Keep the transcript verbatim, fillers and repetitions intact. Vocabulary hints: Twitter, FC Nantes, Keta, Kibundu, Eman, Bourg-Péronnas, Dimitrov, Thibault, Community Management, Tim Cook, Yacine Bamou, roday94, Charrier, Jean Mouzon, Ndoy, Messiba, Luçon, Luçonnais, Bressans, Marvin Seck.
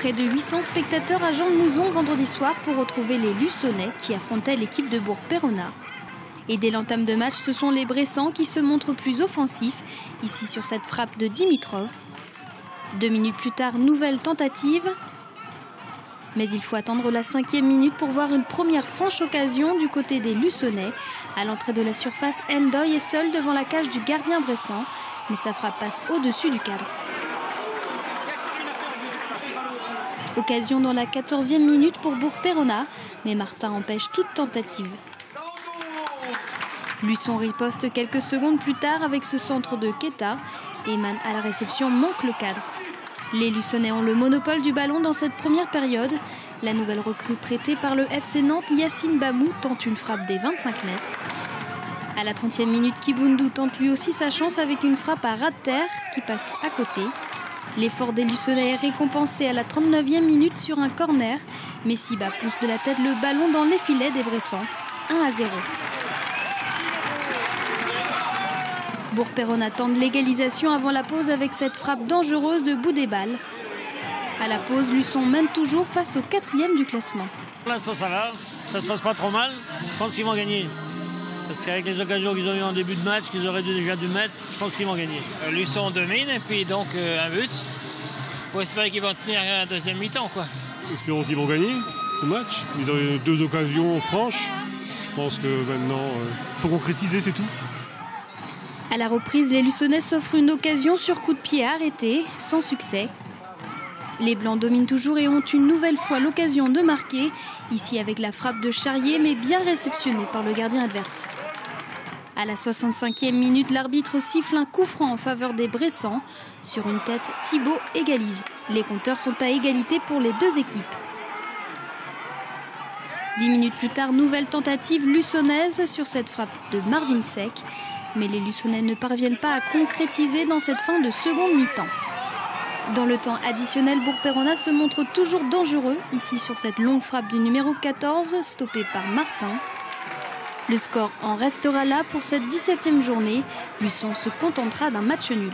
près de huit cents spectateurs à Jean Mouzon vendredi soir pour retrouver les Luçonnais qui affrontaient l'équipe de Bourg-Péronnas. Et dès l'entame de match, ce sont les Bressans qui se montrent plus offensifs, ici sur cette frappe de Dimitrov. Deux minutes plus tard, nouvelle tentative. Mais il faut attendre la cinquième minute pour voir une première franche occasion du côté des Luçonnais. À l'entrée de la surface, Ndoy est seul devant la cage du gardien bressan, mais sa frappe passe au-dessus du cadre. Occasion dans la quatorzième minute pour Bourg-Péronnas, mais Martin empêche toute tentative. Luçon riposte quelques secondes plus tard avec ce centre de Keta. Eman à la réception manque le cadre. Les Luçonnais ont le monopole du ballon dans cette première période. La nouvelle recrue prêtée par le F C Nantes, Yacine Bamou, tente une frappe des vingt-cinq mètres. À la trentième minute, Kibundu tente lui aussi sa chance avec une frappe à ras de terre qui passe à côté. L'effort des Luçonnais est récompensé à la trente-neuvième minute sur un corner. Messiba pousse de la tête le ballon dans les filets des Bressans. un à zéro. Bourg-Péronnas tente l'égalisation avant la pause avec cette frappe dangereuse de bout des balles. À la pause, Luçon mène toujours face au quatrième du classement. Pour l'instant, ça va, ça se passe pas trop mal. Je pense qu'ils vont gagner. Parce qu'avec les occasions qu'ils ont eues en début de match, qu'ils auraient déjà dû mettre, je pense qu'ils vont gagner. Luçon domine, et puis donc euh, un but. Il faut espérer qu'ils vont tenir la deuxième mi-temps, quoi. Espérons qu'ils vont gagner ce match. Ils ont eu deux occasions franches. Je pense que maintenant, il euh, faut concrétiser, c'est tout. À la reprise, les Luçonnais s'offrent une occasion sur coup de pied arrêté, sans succès. Les Blancs dominent toujours et ont une nouvelle fois l'occasion de marquer, ici avec la frappe de Charrier, mais bien réceptionnée par le gardien adverse. À la soixante-cinquième minute, l'arbitre siffle un coup franc en faveur des Bressans. Sur une tête, Thibault égalise. Les compteurs sont à égalité pour les deux équipes. Dix minutes plus tard, nouvelle tentative luçonnaise sur cette frappe de Marvin Seck. Mais les Luçonnais ne parviennent pas à concrétiser dans cette fin de seconde mi-temps. Dans le temps additionnel, Bourg-Péronnas se montre toujours dangereux, ici sur cette longue frappe du numéro quatorze, stoppée par Martin. Le score en restera là pour cette dix-septième journée. Luçon se contentera d'un match nul.